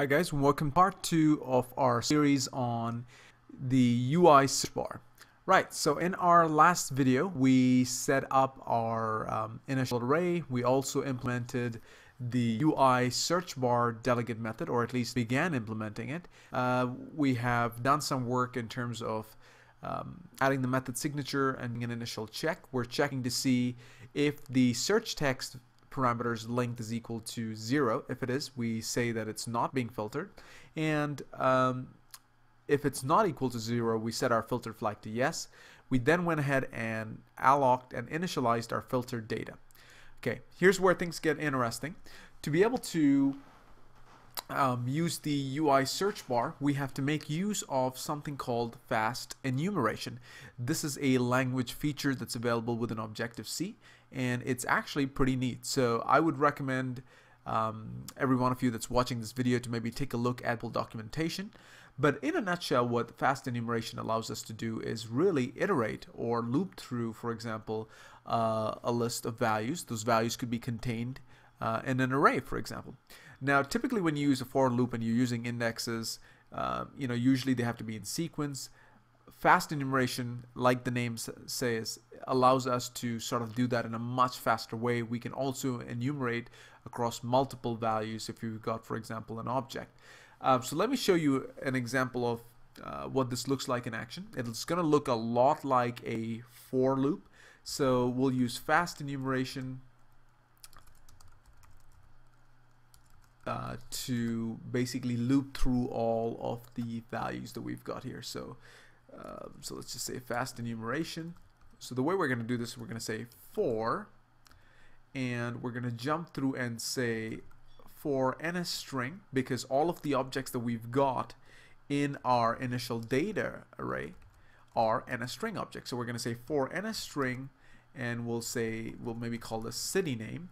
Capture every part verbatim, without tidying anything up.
Hi guys, welcome to part two of our series on the U I search bar. Right, so in our last video we set up our um, initial array. We also implemented the U I search bar delegate method, or at least began implementing it. Uh, we have done some work in terms of Um, adding the method signature and an initial check. We're checking to see if the search text parameters length is equal to zero. If it is, we say that it's not being filtered, and um, if it's not equal to zero, we set our filter flag to yes. We then went ahead and alloced and initialized our filtered data. Okay, here's where things get interesting. To be able to Um, use the U I search bar, we have to make use of something called fast enumeration. This is a language feature that's available within Objective-C, and it's actually pretty neat. So I would recommend um, every one of you that's watching this video to maybe take a look at the documentation. But in a nutshell, what fast enumeration allows us to do is really iterate or loop through, for example, uh, a list of values. Those values could be contained Uh, in an array, for example. Now, typically when you use a for loop and you're using indexes, uh, you know, usually they have to be in sequence. Fast enumeration, like the name says, allows us to sort of do that in a much faster way. We can also enumerate across multiple values if you've got, for example, an object. Uh, so let me show you an example of uh, what this looks like in action. It's going to look a lot like a for loop. So we'll use fast enumeration Uh, to basically loop through all of the values that we've got here. So, uh, so let's just say fast enumeration. So the way we're going to do this, we're going to say for, and we're going to jump through and say for NSString, because all of the objects that we've got in our initial data array are NSString objects. So we're going to say for NSString, and we'll say, we'll maybe call this city name,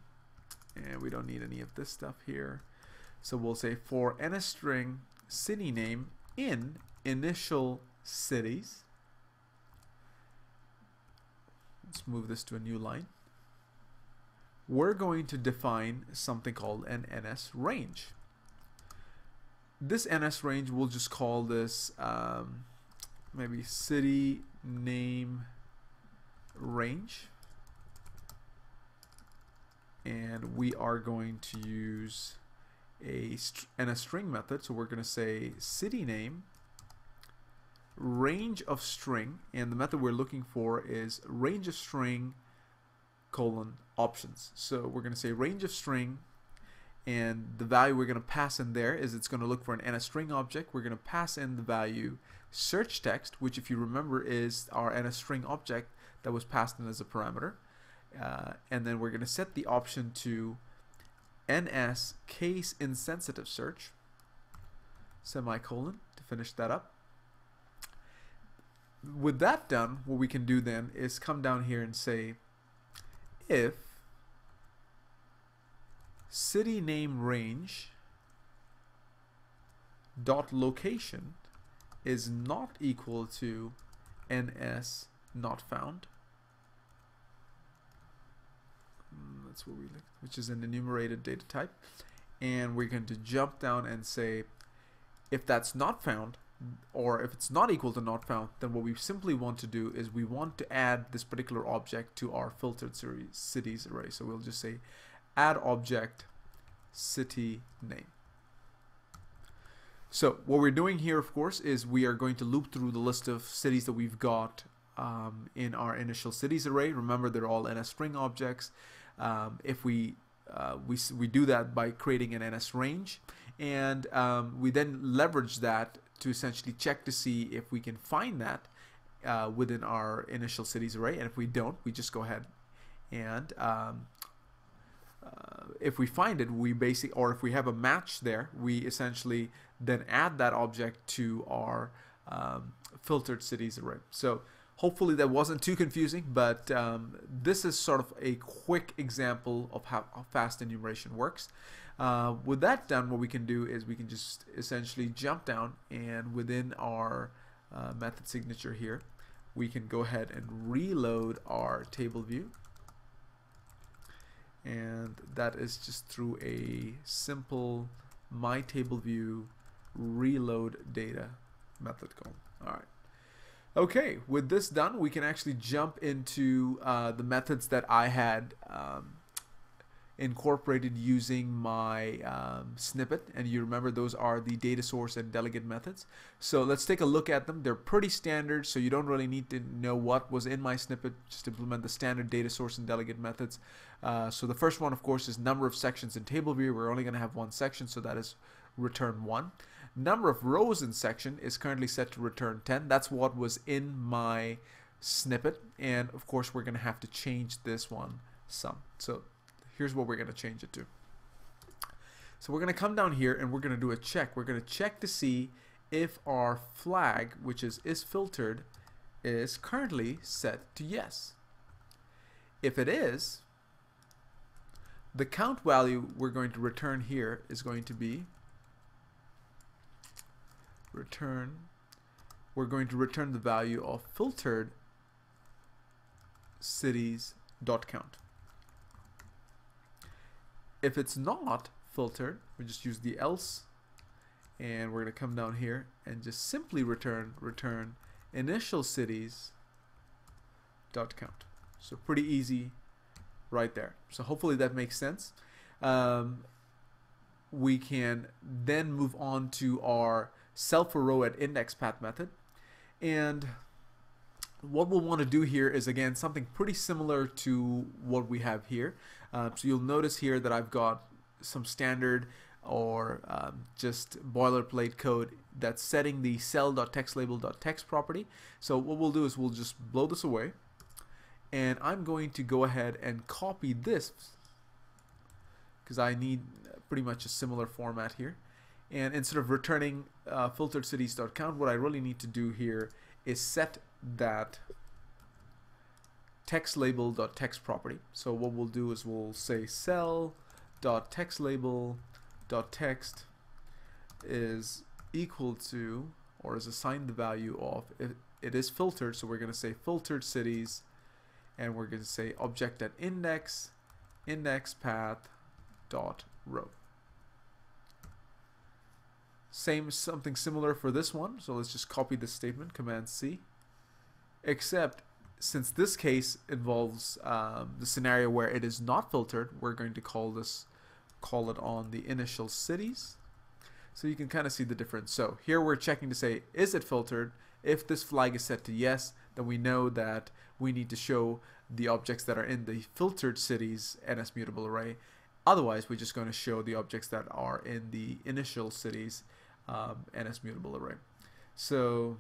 and we don't need any of this stuff here. So we'll say for NSString city name in initial cities. Let's move this to a new line. We're going to define something called an NSRange. This NSRange, we'll just call this um, maybe city name range. And we are going to use a NSString method. So we're going to say city name range of string, and the method we're looking for is range of string colon options. So we're going to say range of string, and the value we're going to pass in there is, it's going to look for an NSString object. We're going to pass in the value search text, which, if you remember, is our NSString object that was passed in as a parameter. Uh, and then we're going to set the option to NSCaseInsensitiveSearch, semicolon, to finish that up. With that done, what we can do then is come down here and say if city name range dot location is not equal to NSNotFound. That's what we like, which is an enumerated data type, and we're going to jump down and say if that's not found, or if it's not equal to not found, then what we simply want to do is we want to add this particular object to our filtered series cities array. So we'll just say add object city name. So what we're doing here, of course, is we are going to loop through the list of cities that we've got um, in our initial cities array. Remember, they're all NSString objects. Um, if we, uh, we we do that by creating an NSRange, and um, we then leverage that to essentially check to see if we can find that uh, within our initial cities array. And if we don't, we just go ahead and um, uh, if we find it, we basically, or if we have a match there, we essentially then add that object to our um, filtered cities array. So hopefully that wasn't too confusing, but um, this is sort of a quick example of how fast enumeration works. Uh, with that done, what we can do is we can just essentially jump down, and within our uh, method signature here, we can go ahead and reload our table view. And that is just through a simple myTableView reload data method call. All right. Okay, with this done, we can actually jump into uh, the methods that I had um, incorporated using my um, snippet, and you remember those are the data source and delegate methods. So let's take a look at them. They're pretty standard, so you don't really need to know what was in my snippet. Just implement the standard data source and delegate methods. Uh, so the first one, of course, is number of sections in TableView. We're only going to have one section, so that is return one. Number of rows in section is currently set to return ten. That's what was in my snippet, and of course we're gonna have to change this one some. So here's what we're gonna change it to. So we're gonna come down here and we're gonna do a check. We're gonna check to see if our flag, which is is filtered, is currently set to yes. If it is, the count value we're going to return here is going to be return, we're going to return the value of filtered cities dot count. If it's not filtered, we just use the else, and we're going to come down here and just simply return return initial cities dot count. So pretty easy right there. So hopefully that makes sense. Um, we can then move on to our self for row at index path method, and what we'll want to do here is again something pretty similar to what we have here. Uh, so you'll notice here that I've got some standard or um, just boilerplate code that's setting the cell.textLabel.text property. So what we'll do is we'll just blow this away, and I'm going to go ahead and copy this because I need pretty much a similar format here. And instead of returning uh, filtered cities.count, what I really need to do here is set that text label.text property. So what we'll do is we'll say cell.textLabel.text is equal to, or is assigned the value of, it, it is filtered, so we're going to say filtered cities, and we're going to say object at index, index path dot row. Same, something similar for this one, so let's just copy this statement, Command C, except since this case involves um, the scenario where it is not filtered, we're going to call this, call it on the initial cities. So you can kind of see the difference. So here we're checking to say, is it filtered? If this flag is set to yes, then we know that we need to show the objects that are in the filtered cities NSMutableArray. Otherwise, we're just going to show the objects that are in the initial cities um, NSMutableArray. So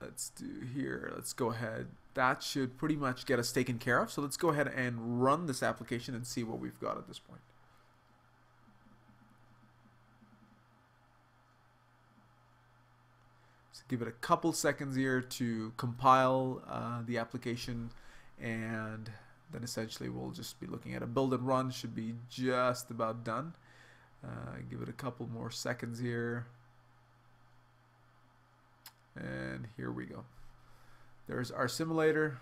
let's do here. Let's go ahead. That should pretty much get us taken care of. So let's go ahead and run this application and see what we've got at this point. So give it a couple seconds here to compile uh, the application, and then essentially we'll just be looking at a build and run. Should be just about done. Uh, give it a couple more seconds here, and here we go. There's our simulator,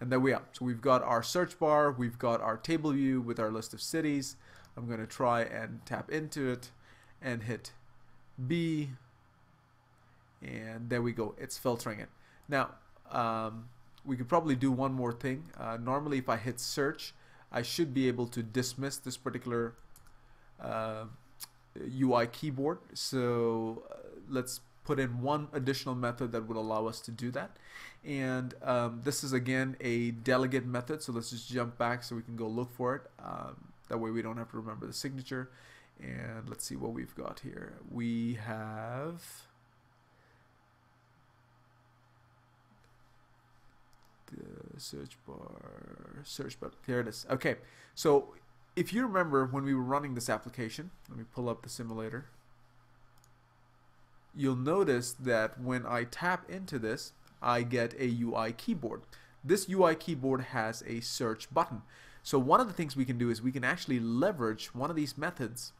and there we are. So we've got our search bar, we've got our table view with our list of cities. I'm going to try and tap into it and hit B, and there we go. It's filtering it now. um, We could probably do one more thing. Uh, normally if I hit search, I should be able to dismiss this particular uh, U I keyboard. So uh, let's put in one additional method that would allow us to do that. And um, this is again a delegate method, so let's just jump back so we can go look for it. Um, that way we don't have to remember the signature. And let's see what we've got here. We have Uh, search bar, search bar, here it is. Okay, so if you remember when we were running this application, let me pull up the simulator, you'll notice that when I tap into this, I get a U I keyboard. This U I keyboard has a search button. So one of the things we can do is we can actually leverage one of these methods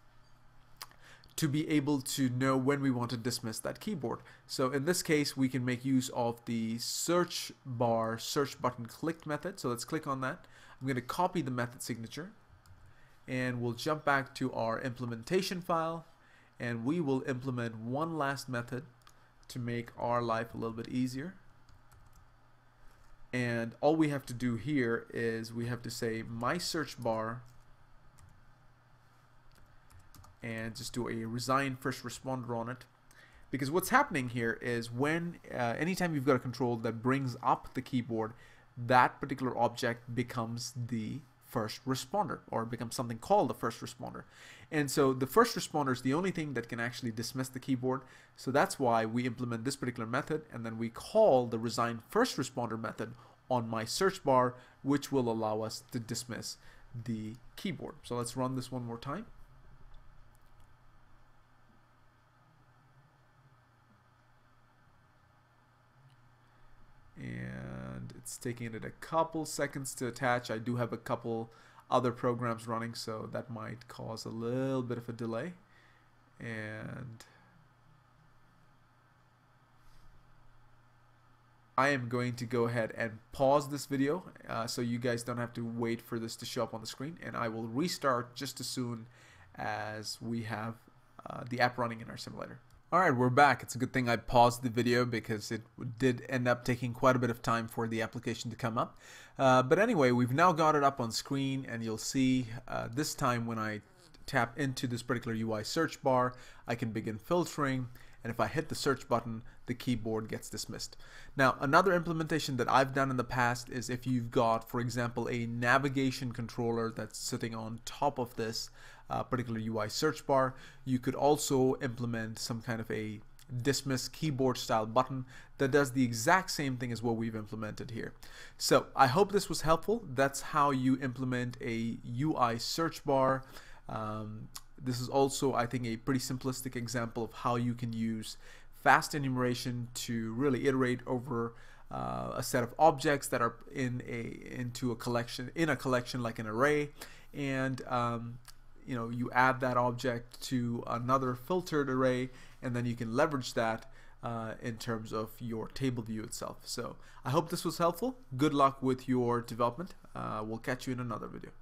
to be able to know when we want to dismiss that keyboard. So in this case, we can make use of the search bar search button clicked method. So let's click on that. I'm going to copy the method signature, and we'll jump back to our implementation file, and we will implement one last method to make our life a little bit easier. And all we have to do here is we have to say my search bar and just do a resign first responder on it, because what's happening here is when uh, anytime you've got a control that brings up the keyboard, that particular object becomes the first responder, or becomes something called the first responder. And so the first responder is the only thing that can actually dismiss the keyboard. So that's why we implement this particular method, and then we call the resign first responder method on my search bar, which will allow us to dismiss the keyboard. So let's run this one more time. And it's taking it a couple seconds to attach. I do have a couple other programs running, so that might cause a little bit of a delay. And I am going to go ahead and pause this video uh, so you guys don't have to wait for this to show up on the screen, and I will restart just as soon as we have uh, the app running in our simulator. Alright, we're back. It's a good thing I paused the video, because it did end up taking quite a bit of time for the application to come up. Uh, but anyway, we've now got it up on screen, and you'll see uh, this time when I tap into this particular U I search bar, I can begin filtering, and if I hit the search button, the keyboard gets dismissed. Now, another implementation that I've done in the past is if you've got, for example, a navigation controller that's sitting on top of this Uh, particular U I search bar, you could also implement some kind of a dismiss keyboard style button that does the exact same thing as what we've implemented here. So I hope this was helpful. That's how you implement a U I search bar. Um, this is also, I think, a pretty simplistic example of how you can use fast enumeration to really iterate over uh, a set of objects that are in a into a collection in a collection like an array, and um, you know, you add that object to another filtered array, and then you can leverage that uh, in terms of your table view itself. So I hope this was helpful. Good luck with your development. Uh, we'll catch you in another video.